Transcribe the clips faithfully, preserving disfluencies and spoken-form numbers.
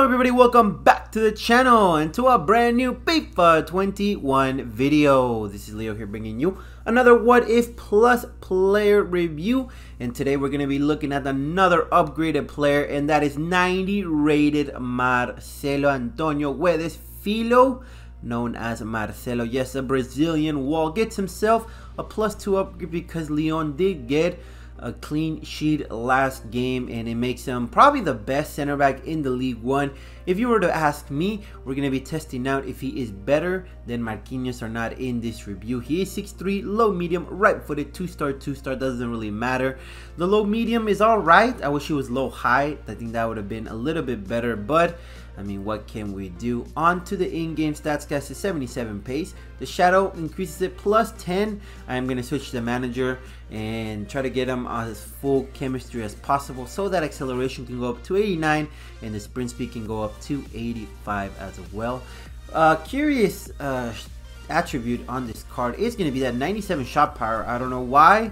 Hello everybody, welcome back to the channel and to a brand new FIFA twenty-one video. This is Leo here bringing you another What If Plus player review, and today we're going to be looking at another upgraded player, and that is ninety rated Marcelo Antonio Guedes Filho, known as Marcelo. Yes, a Brazilian wall gets himself a plus two upgrade because Leon did get a clean sheet last game, and it makes him probably the best center back in the League One. If you were to ask me, we're going to be testing out if he is better than Marquinhos or not in this review. He is six three, low medium, right footed, two star, two star, doesn't really matter. The low medium is alright. I wish it was low high. I think that would have been a little bit better, but I mean, what can we do? On to the in-game stats, guys. Is seventy-seven pace. The shadow increases it plus ten. I'm going to switch the manager and try to get him as full chemistry as possible so that acceleration can go up to eighty-nine and the sprint speed can go up to eighty-five as well. Uh, curious uh, attribute on this card is going to be that ninety-seven shot power. I don't know why,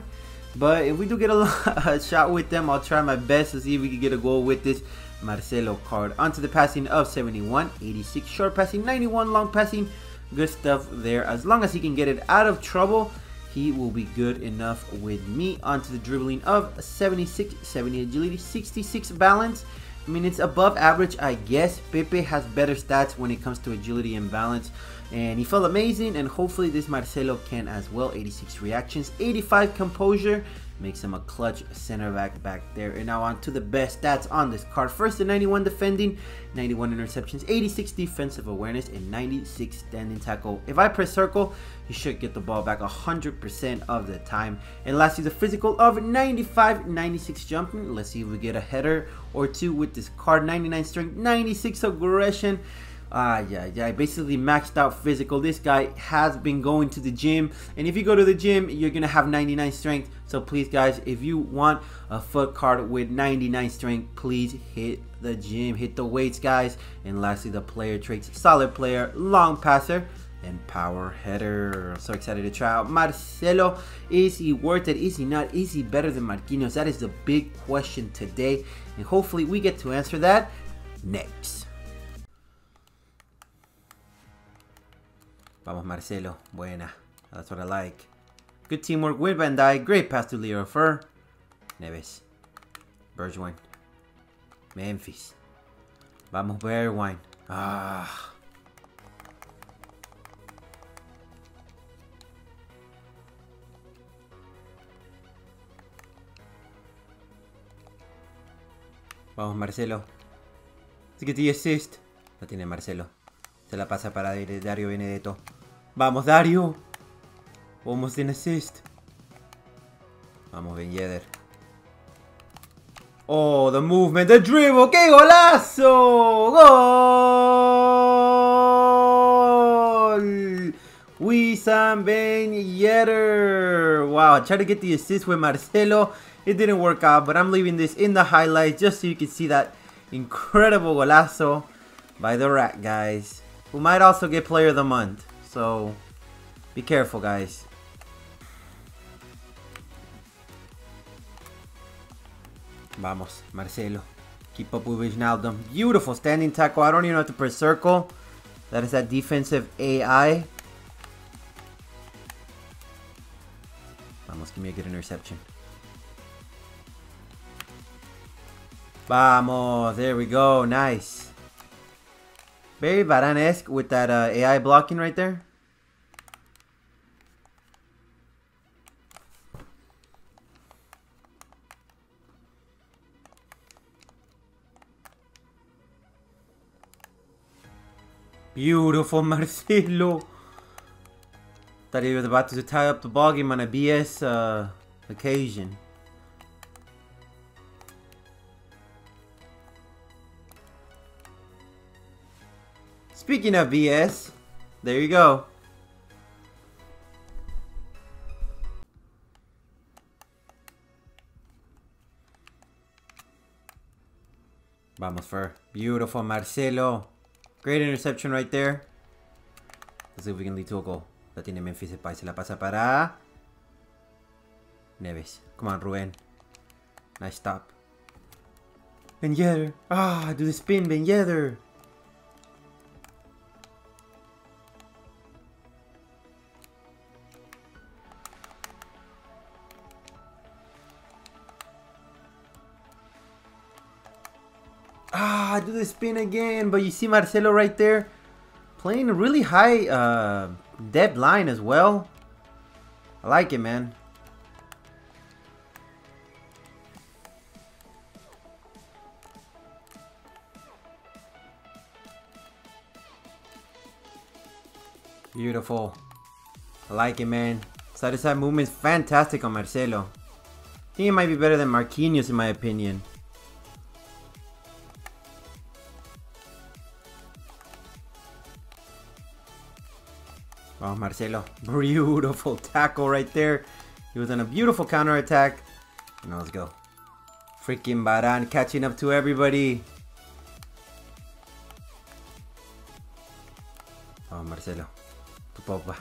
but if we do get a, a shot with them, I'll try my best to see if we can get a goal with this Marcelo card. Onto the passing of seventy-one, eighty-six short passing, ninety-one long passing. Good stuff there. As long as he can get it out of trouble, he will be good enough with me. Onto the dribbling of seventy-six, seventy agility, sixty-six balance. I mean, it's above average, I guess. Pepe has better stats when it comes to agility and balance, and he felt amazing, and hopefully this Marcelo can as well. eighty-six reactions, eighty-five composure, makes him a clutch center back back there. And now on to the best stats on this card. First, the ninety-one defending, ninety-one interceptions, eighty-six defensive awareness, and ninety-six standing tackle. If I press circle, he should get the ball back one hundred percent of the time. And lastly, the physical of ninety-five, ninety-six jumping. Let's see if we get a header or two with this card. ninety-nine strength, ninety-six aggression. Ah, yeah, yeah, I basically maxed out physical. This guy has been going to the gym, and if you go to the gym, you're going to have ninety-nine strength. So please, guys, if you want a foot card with ninety-nine strength, please hit the gym, hit the weights, guys. And lastly, the player traits: solid player, long passer, and power header. I'm so excited to try out Marcelo. Is he worth it? Is he not? Is he better than Marquinhos? That is the big question today, and hopefully we get to answer that next. Vamos, Marcelo. Buena. That's what I like. Good teamwork with Van Dijk. Great pass to Leo Fur. Neves. Bergwin. Memphis. Vamos, Bergwin. Ah. Vamos, Marcelo. Let's get the assist. La tiene Marcelo. Se la pasa para Dario Benedetto. Vamos, Dario. Almost an assist. Vamos, Ben Yedder. Oh, the movement, the dribble. ¡Qué golazo! Goal! Wissam Ben Yedder. Wow, I tried to get the assist with Marcelo. It didn't work out, but I'm leaving this in the highlights just so you can see that incredible golazo by the rat, guys, who might also get player of the month. So be careful, guys. Vamos, Marcelo. Keep up with Vinaldo. Beautiful standing tackle. I don't even have to press circle. That is that defensive A I. Vamos, give me a good interception. Vamos, there we go. Nice. Very Baran-esque with that uh, A I blocking right there. Beautiful, Marcelo. Thought he was about to tie up the ball game on a B S uh, occasion. Speaking of B S, there you go. Vamos, Fur. Beautiful, Marcelo. Great interception right there. Let's see if we can lead to a goal. La tiene Memphis. Se la pasa para Neves. Come on, Ruben. Nice stop. Ben Yedder. Ah, do the spin, Ben Yedder. Ah, do the spin again. But you see Marcelo right there playing a really high uh, depth line as well. I like it, man. Beautiful. I like it, man. Side to side movement is fantastic on Marcelo. I think it might be better than Marquinhos in my opinion. Oh, Marcelo. Beautiful tackle right there. He was on a beautiful counterattack. Now let's go. Freaking Baran catching up to everybody. Oh, Marcelo. Tu popa.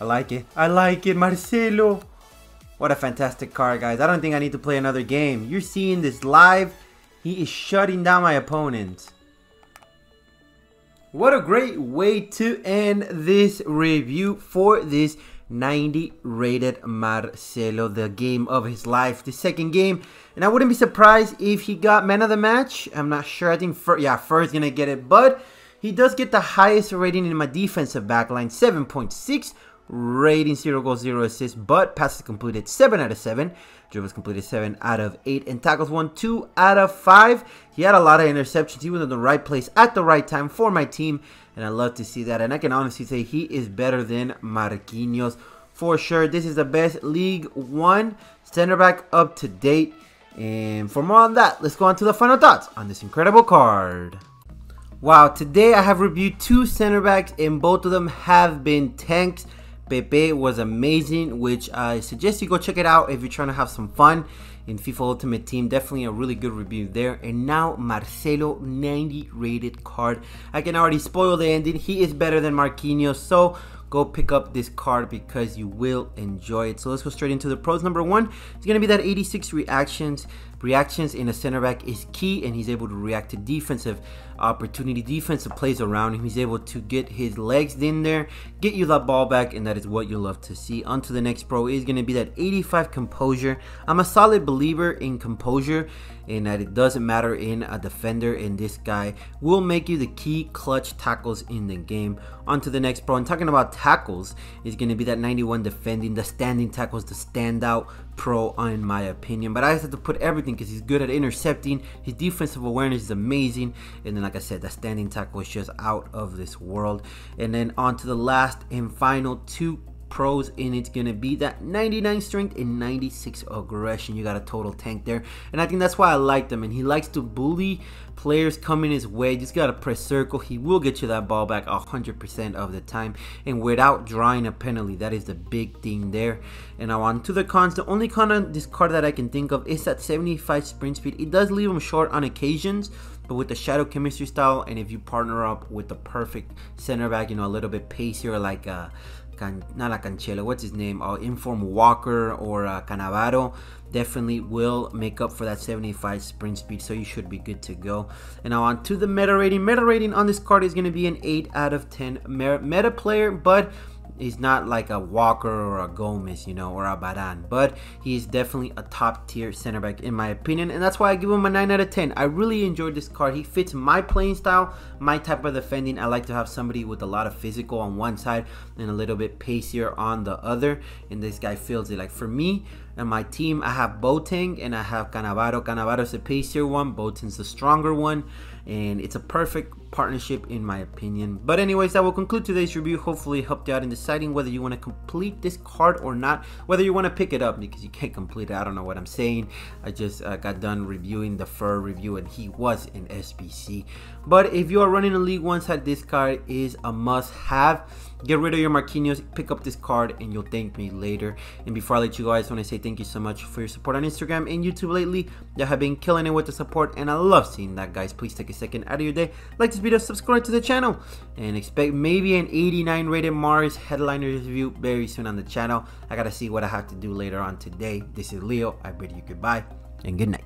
I like it. I like it, Marcelo. What a fantastic card, guys. I don't think I need to play another game. You're seeing this live. He is shutting down my opponent. What a great way to end this review for this ninety rated Marcelo, the game of his life, the second game. And I wouldn't be surprised if he got man of the match. I'm not sure. I think, Fur, yeah, Fur is going to get it. But he does get the highest rating in my defensive backline, seven point six. Rating zero goals, zero assists, but passes completed seven out of seven. Dribbles completed seven out of eight. And tackles won two out of five. He had a lot of interceptions. He was in the right place at the right time for my team. And I love to see that. And I can honestly say he is better than Marquinhos for sure. This is the best League One center back up to date. And for more on that, let's go on to the final thoughts on this incredible card. Wow, today I have reviewed two center backs and both of them have been tanks. Pepe was amazing, which I suggest you go check it out if you're trying to have some fun in FIFA Ultimate Team. Definitely a really good review there. And now Marcelo, ninety rated card. I can already spoil the ending. He is better than Marquinhos, so go pick up this card because you will enjoy it. So let's go straight into the pros. Number one, it's going to be that eighty-six reactions. Reactions in a center back is key, and he's able to react to defensive opportunity, defensive plays around him. He's able to get his legs in there, get you that ball back, and that is what you love to see. On to the next pro is going to be that eighty-five composure. I'm a solid believer in composure, and that it doesn't matter in a defender, and this guy will make you the key clutch tackles in the game. On to the next pro, and talking about tackles, is going to be that ninety-one defending. The standing tackles, the standout pro in my opinion, but I have to put everything because he's good at intercepting. His defensive awareness is amazing, and then like I said, the standing tackle is just out of this world. And then on to the last and final two pros, and it's gonna be that ninety-nine strength and ninety-six aggression. You got a total tank there, and I think that's why I like him. And he likes to bully players coming his way. Just gotta press circle, he will get you that ball back one hundred percent of the time and without drawing a penalty. That is the big thing there. And now on to the cons. The only con on this card that I can think of is that seventy-five sprint speed. It does leave him short on occasions, but with the shadow chemistry style, and if you partner up with the perfect center back, you know, a little bit pacier like uh Can, not like Cancello, what's his name, uh, Inform Walker or uh, Cannavaro, definitely will make up for that seventy-five sprint speed, so you should be good to go. And now on to the meta rating. Meta rating on this card is going to be an eight out of ten meta player, but he's not like a Walker or a Gomez, you know, or a Baran, but he's definitely a top tier center back in my opinion, and that's why I give him a nine out of ten. I really enjoyed this card. He fits my playing style, my type of defending. I like to have somebody with a lot of physical on one side and a little bit pacier on the other, and this guy feels it. Like for me and my team, I have Boateng and I have Cannavaro. Cannavaro's the pacier one, Boateng's the stronger one, and it's a perfect partnership in my opinion. But anyways, that will conclude today's review. Hopefully it helped you out in deciding whether you want to complete this card or not, whether you want to pick it up, because you can't complete it. I don't know what I'm saying. I just uh, got done reviewing the Fur review and he was in S B C. But if you are running a League One side, this card is a must have. Get rid of your Marquinhos, pick up this card, and you'll thank me later. And before I let you go, I just want to say thank you so much for your support on Instagram and YouTube lately. You have been killing it with the support, and I love seeing that, guys. Please take a second out of your day, like this video, subscribe to the channel, and expect maybe an eighty-nine rated Mars headliner review very soon on the channel. I gotta see what I have to do later on today. This is Leo. I bid you goodbye and good night.